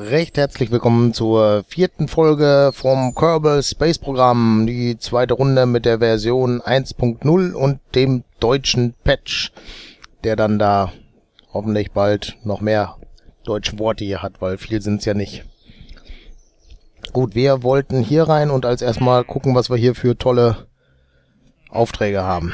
Recht herzlich willkommen zur vierten Folge vom Kerbal Space Program, die zweite Runde mit der Version 1.0 und dem deutschen Patch, der dann da hoffentlich bald noch mehr deutsche Worte hier hat, weil viel sind es ja nicht. Gut, wir wollten hier rein und als erstmal gucken, was wir hier für tolle Aufträge haben.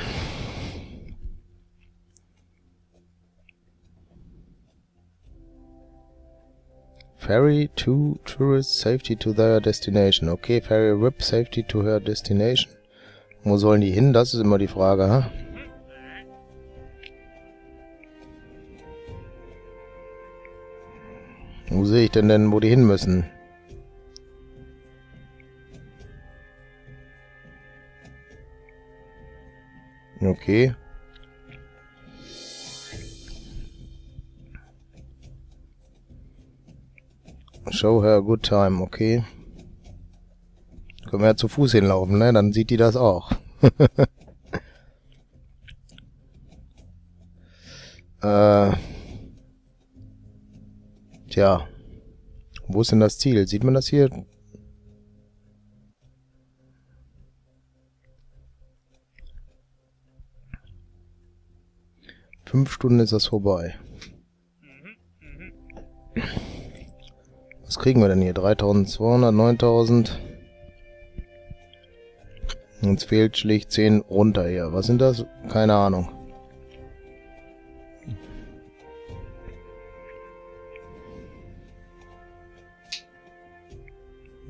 Ferry to tourists, safety to their destination. Okay, ferry rip, safety to her destination. Wo sollen die hin? Das ist immer die Frage, ha? Wo sehe ich denn, wo die hin müssen? Okay. Show her a good time, okay. Können wir ja zu Fuß hinlaufen, ne? Dann sieht die das auch. Tja. Wo ist denn das Ziel? Sieht man das hier? Fünf Stunden ist das vorbei. Was kriegen wir denn hier? 3200, 9000. Uns fehlt schlicht 10 runter hier. Was sind das? Keine Ahnung.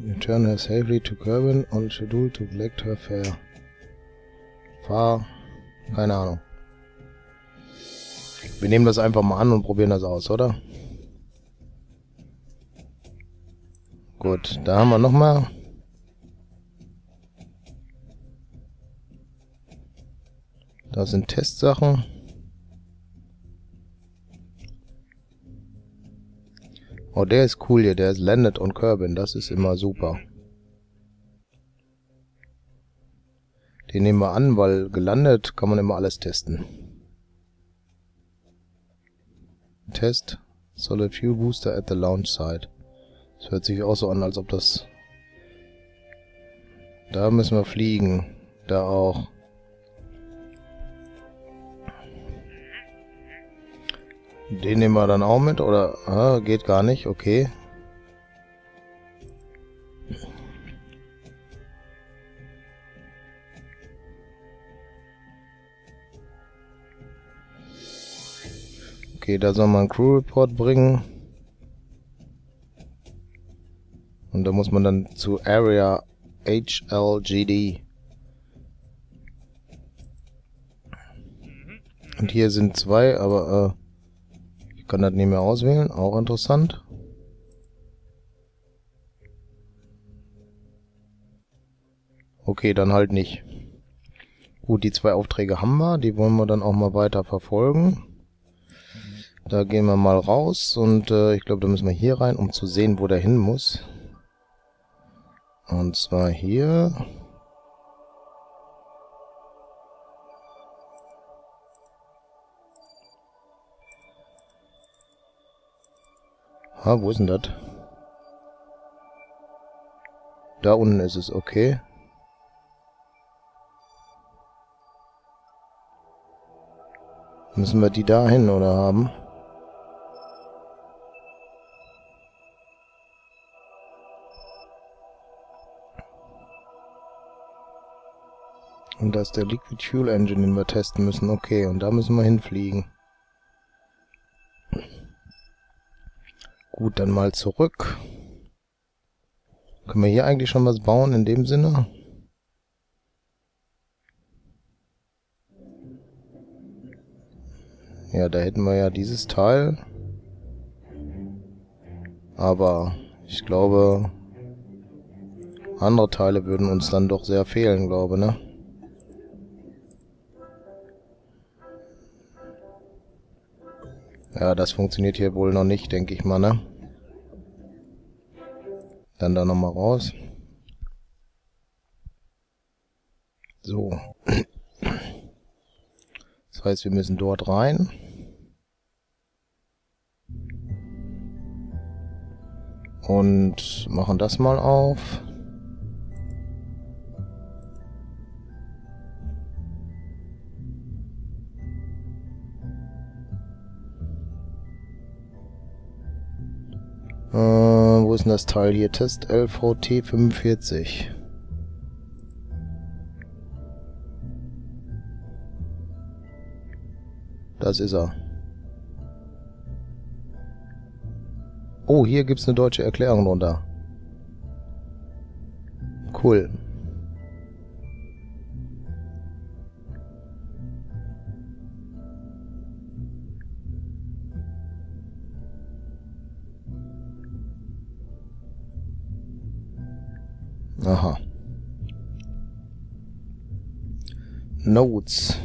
Return her safely to Kerbin on schedule to collect her fare. Fahr. Keine Ahnung. Wir nehmen das einfach mal an und probieren das aus, oder? Gut, da haben wir nochmal. Da sind Testsachen. Oh, der ist cool hier, der ist Landed on Kerbin, das ist immer super. Den nehmen wir an, weil gelandet kann man immer alles testen. Test, Solid Fuel Booster at the Launch Site. Das hört sich auch so an, als ob das... Da müssen wir fliegen. Da auch. Den nehmen wir dann auch mit, oder? Ah, geht gar nicht, okay. Okay, da soll man einen Crew Report bringen. Und da muss man dann zu Area HLGD. Und hier sind zwei, aber ich kann das nicht mehr auswählen. Auch interessant. Okay, dann halt nicht. Gut, die zwei Aufträge haben wir. Die wollen wir dann auch mal weiter verfolgen. Da gehen wir mal raus. Und ich glaube, da müssen wir hier rein, um zu sehen, wo der hin muss. Und zwar hier. Ah, wo ist denn das? Da unten ist es, okay. Müssen wir die da hin oder haben? Und das ist der Liquid Fuel Engine, den wir testen müssen. Okay, und da müssen wir hinfliegen. Gut, dann mal zurück. Können wir hier eigentlich schon was bauen in dem Sinne? Ja, da hätten wir ja dieses Teil. Aber ich glaube, andere Teile würden uns dann doch sehr fehlen, glaube, ne? Ja, das funktioniert hier wohl noch nicht, denke ich mal, ne? Dann da nochmal raus. So. Das heißt, wir müssen dort rein. Und machen das mal auf. Wo ist denn das Teil hier? Test LVT45. Das ist er. Oh, hier gibt es eine deutsche Erklärung drunter. Cool. Aha. Notes.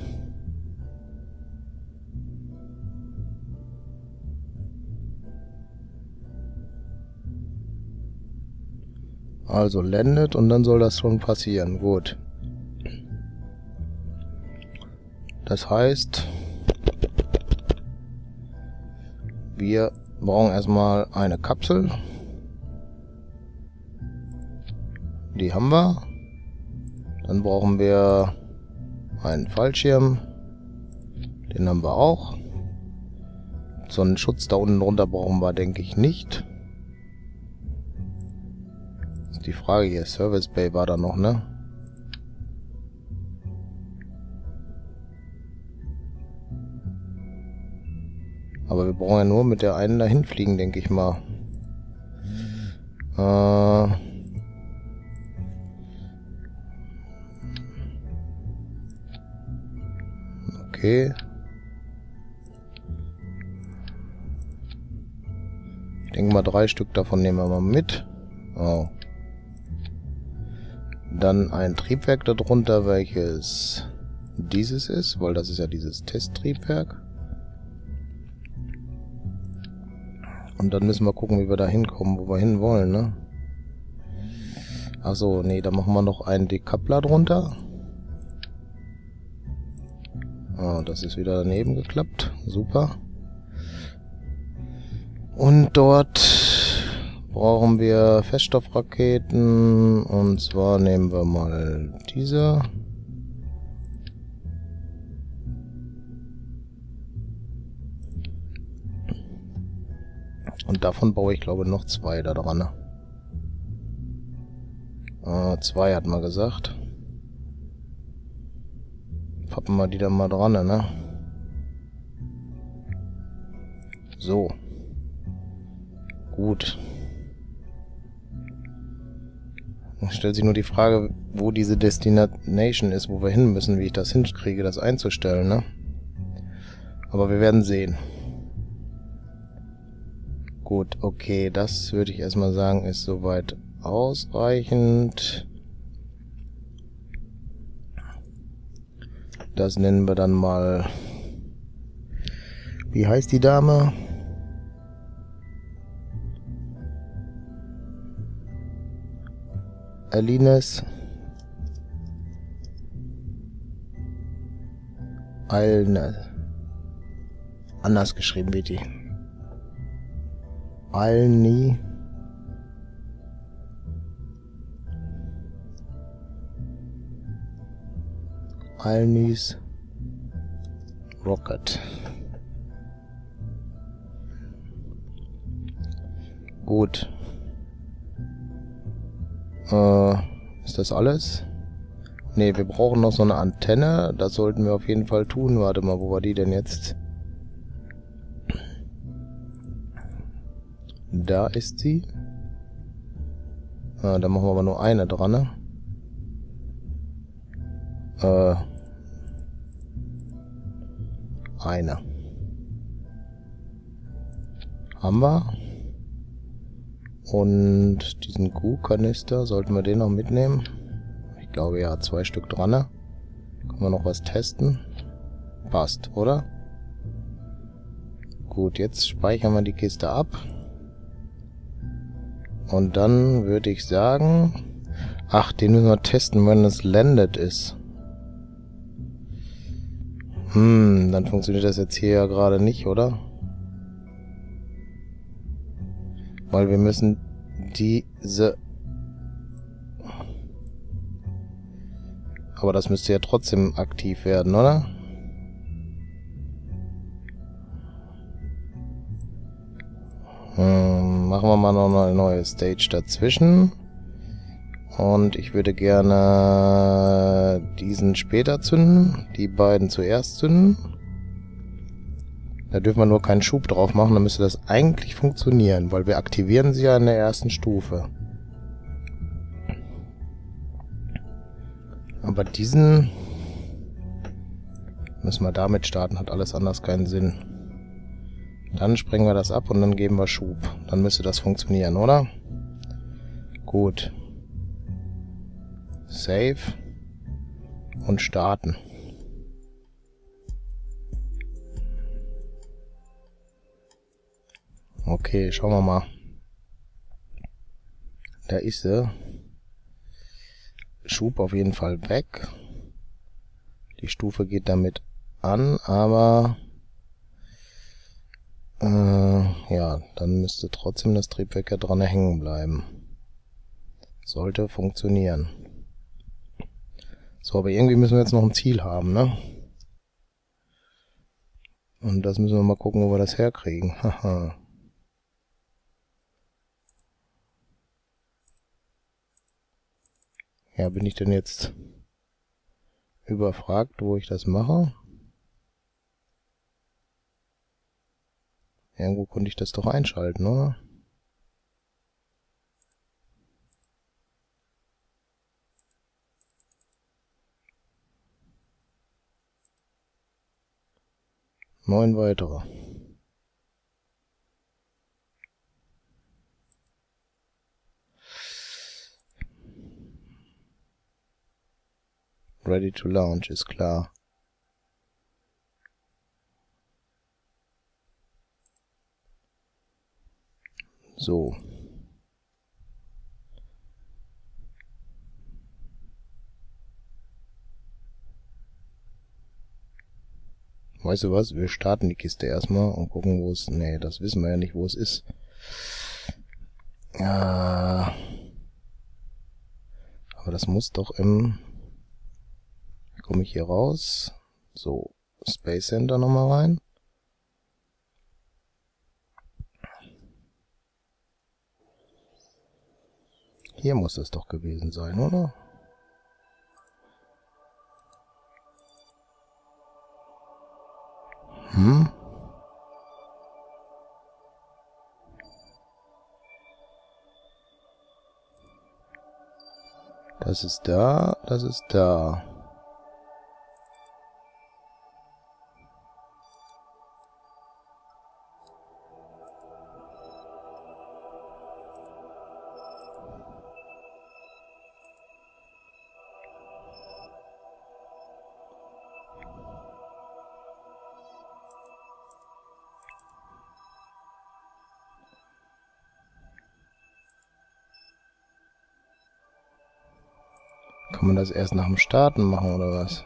Also landet und dann soll das schon passieren. Gut. Das heißt, wir brauchen erstmal eine Kapsel. Die haben wir. Dann brauchen wir einen Fallschirm. Den haben wir auch. So einen Schutz da unten drunter brauchen wir, denke ich, nicht. Die Frage hier, Service Bay war da noch, ne? Aber wir brauchen ja nur mit der einen dahin fliegen, denke ich mal. Okay. Ich denke mal, 3 Stück davon nehmen wir mal mit. Oh. Dann ein Triebwerk darunter, welches dieses ist, weil das ist ja dieses Testtriebwerk. Und dann müssen wir gucken, wie wir da hinkommen, wo wir hin wollen, ne? Achso, nee, da machen wir noch einen Decoupler drunter. Ah, das ist wieder daneben geklappt. Super. Und dort brauchen wir Feststoffraketen, und zwar nehmen wir mal diese. Und davon baue ich, glaube ich, noch 2 da dran. 2 hat man gesagt. Pappen wir die da mal dran, ne? So. Gut. Es stellt sich nur die Frage, wo diese Destination ist, wo wir hin müssen, wie ich das hinkriege, das einzustellen, ne? Aber wir werden sehen. Gut, okay, das würde ich erstmal sagen, ist soweit ausreichend. Das nennen wir dann mal... Wie heißt die Dame? Alni. Anders geschrieben wird die. Alni. Alnis Rocket. Gut. Ist das alles? Ne, wir brauchen noch so eine Antenne. Das sollten wir auf jeden Fall tun. Warte mal, wo war die denn jetzt? Da ist sie. Da machen wir aber nur eine dran, ne? Eine. Haben wir? Und diesen Goo-Kanister, sollten wir den noch mitnehmen? Ich glaube ja, 2 Stück dran. Können wir noch was testen? Passt, oder? Gut, jetzt speichern wir die Kiste ab. Und dann würde ich sagen... Ach, den müssen wir testen, wenn es landed ist. Dann funktioniert das jetzt hier ja gerade nicht, oder? Weil wir müssen diese... Aber das müsste ja trotzdem aktiv werden, oder? Machen wir mal noch eine neue Stage dazwischen. Und ich würde gerne diesen später zünden, die beiden zuerst zünden. Da dürfen wir nur keinen Schub drauf machen, dann müsste das eigentlich funktionieren, weil wir aktivieren sie ja in der ersten Stufe. Aber diesen müssen wir damit starten, hat alles anders keinen Sinn. Dann sprengen wir das ab und dann geben wir Schub. Dann müsste das funktionieren, oder? Gut. Save. Und starten. Okay, schauen wir mal. Da ist sie. Schub auf jeden Fall weg. Die Stufe geht damit an, aber... ja, dann müsste trotzdem das Triebwerk ja dran hängen bleiben. Sollte funktionieren. So, aber irgendwie müssen wir jetzt noch ein Ziel haben, ne? Und das müssen wir mal gucken, wo wir das herkriegen. Haha. Ja, bin ich denn jetzt überfragt, wo ich das mache? Irgendwo konnte ich das doch einschalten, oder? Neun weitere. Ready to launch, ist klar. So. Weißt du was? Wir starten die Kiste erstmal und gucken, wo es... Nee, das wissen wir ja nicht, wo es ist. Ah. Aber das muss doch im... Komme ich hier raus? So, Space Center nochmal rein. Hier muss es doch gewesen sein, oder? Hm? Das ist da, das ist da. Kann man das erst nach dem Starten machen, oder was?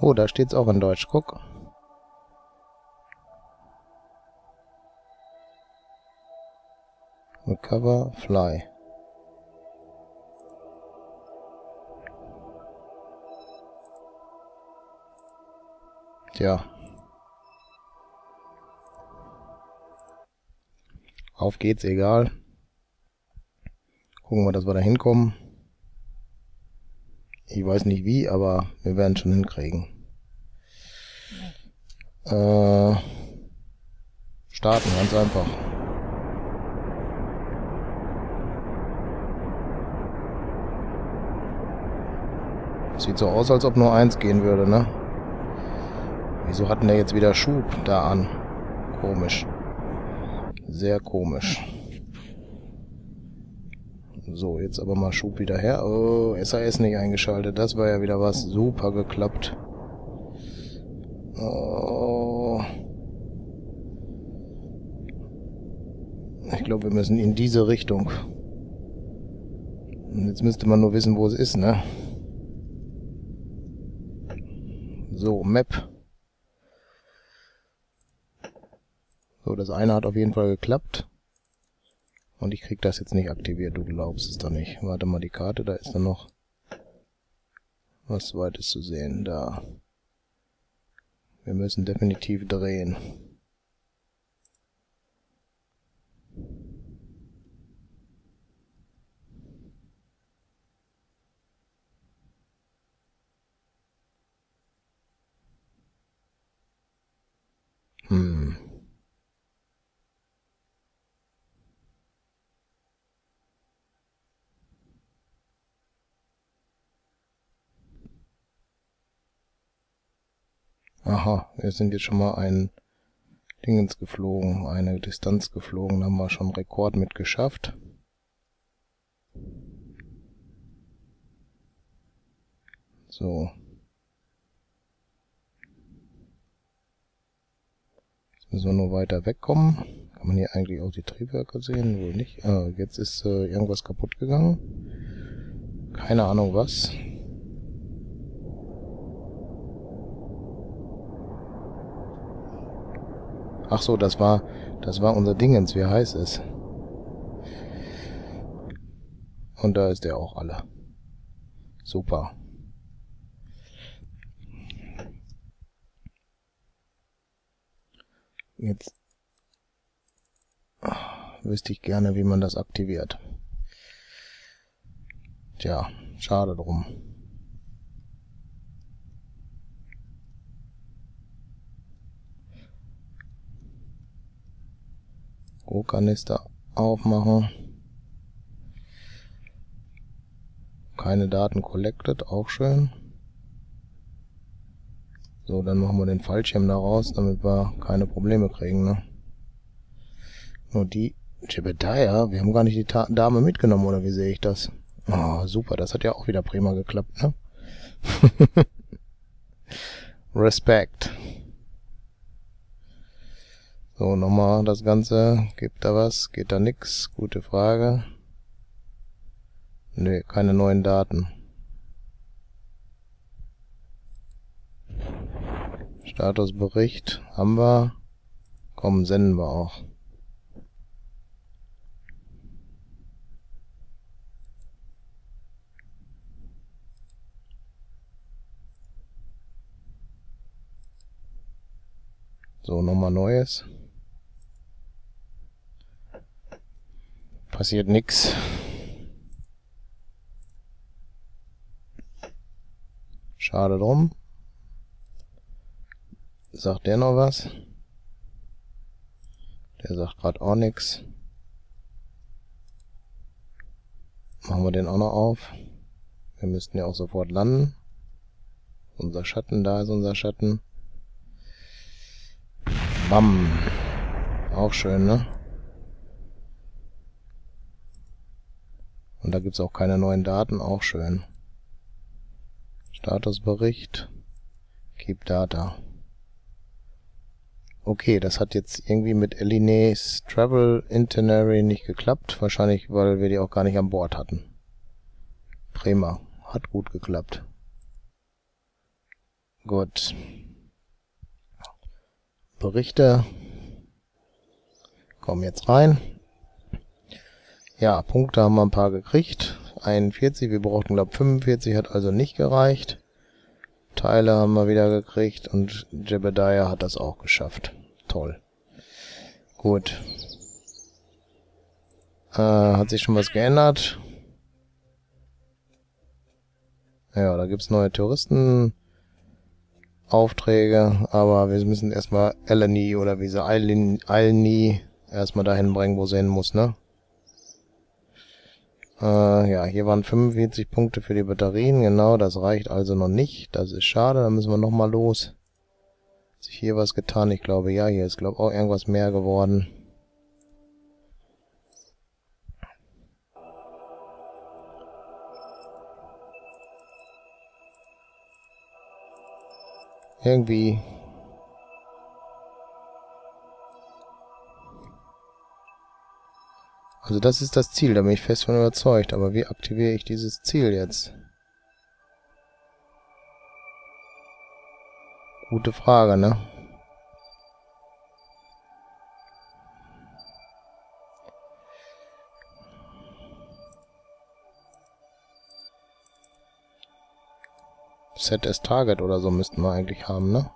Oh, da steht's auch in Deutsch, guck. Recover, fly. Ja. Auf geht's, egal. Gucken wir, dass wir da hinkommen. Ich weiß nicht wie, aber wir werden schon hinkriegen. Starten, ganz einfach. Sieht so aus, als ob nur eins gehen würde, ne? Wieso hatten der jetzt wieder Schub da an? Komisch. Sehr komisch. So, jetzt aber mal Schub wieder her. Oh, SAS nicht eingeschaltet. Das war ja wieder was. Super geklappt. Oh. Ich glaube, wir müssen in diese Richtung. Jetzt müsste man nur wissen, wo es ist, ne? So, Map. So, das eine hat auf jeden Fall geklappt. Und ich krieg das jetzt nicht aktiviert, du glaubst es doch nicht. Warte mal, die Karte, da ist dann noch was Weites zu sehen, da. Wir müssen definitiv drehen. Aha, wir sind jetzt schon mal ein Dingens geflogen, eine Distanz geflogen, da haben wir schon einen Rekord mit geschafft. So. Jetzt müssen wir nur weiter wegkommen. Kann man hier eigentlich auch die Triebwerke sehen? Wohl nicht. Jetzt ist irgendwas kaputt gegangen. Keine Ahnung was. Ach so, das war unser Dingens, wie heißt es? Und da ist der auch alle. Super. Jetzt wüsste ich gerne, wie man das aktiviert. Tja, schade drum. Rohkanister aufmachen. Keine Daten collected, auch schön. So, dann machen wir den Fallschirm da raus, damit wir keine Probleme kriegen, ne? Nur die Jebediah, wir haben gar nicht die Dame mitgenommen, oder wie sehe ich das? Oh, super, das hat ja auch wieder prima geklappt, ne? Respekt. So, nochmal das Ganze. Gibt da was? Geht da nix? Gute Frage. Nö, keine neuen Daten. Statusbericht haben wir. Komm, senden wir auch. So, nochmal Neues. Passiert nichts. Schade drum. Sagt der noch was? Der sagt gerade auch nichts. Machen wir den auch noch auf. Wir müssten ja auch sofort landen. Unser Schatten, da ist unser Schatten. Bam. Auch schön, ne? Und da gibt's auch keine neuen Daten, auch schön. Statusbericht. Keep Data. Okay, das hat jetzt irgendwie mit Alnis Travel Itinerary nicht geklappt. Wahrscheinlich, weil wir die auch gar nicht an Bord hatten. Prima. Hat gut geklappt. Gut. Berichte. Kommen jetzt rein. Ja, Punkte haben wir ein paar gekriegt. 41, wir brauchten glaube 45, hat also nicht gereicht. Teile haben wir wieder gekriegt und Jebediah hat das auch geschafft. Toll. Gut. Hat sich schon was geändert? Ja, da gibt's neue Touristenaufträge, aber wir müssen erstmal Alni oder wie sie Alni erstmal dahin bringen, wo sie hin muss, ne? Ja, hier waren 45 Punkte für die Batterien, genau, das reicht also noch nicht, das ist schade, da müssen wir nochmal los. Hat sich hier was getan? Ich glaube, ja, hier ist, glaube ich, auch irgendwas mehr geworden. Irgendwie. Also das ist das Ziel, da bin ich fest von überzeugt. Aber wie aktiviere ich dieses Ziel jetzt? Gute Frage, ne? Set as Target oder so müssten wir eigentlich haben, ne?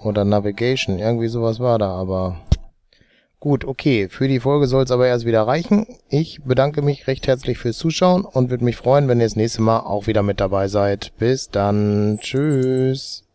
Oder Navigation, irgendwie sowas war da, aber... Gut, okay, für die Folge soll es aber erst wieder reichen. Ich bedanke mich recht herzlich fürs Zuschauen und würde mich freuen, wenn ihr das nächste Mal auch wieder mit dabei seid. Bis dann, tschüss!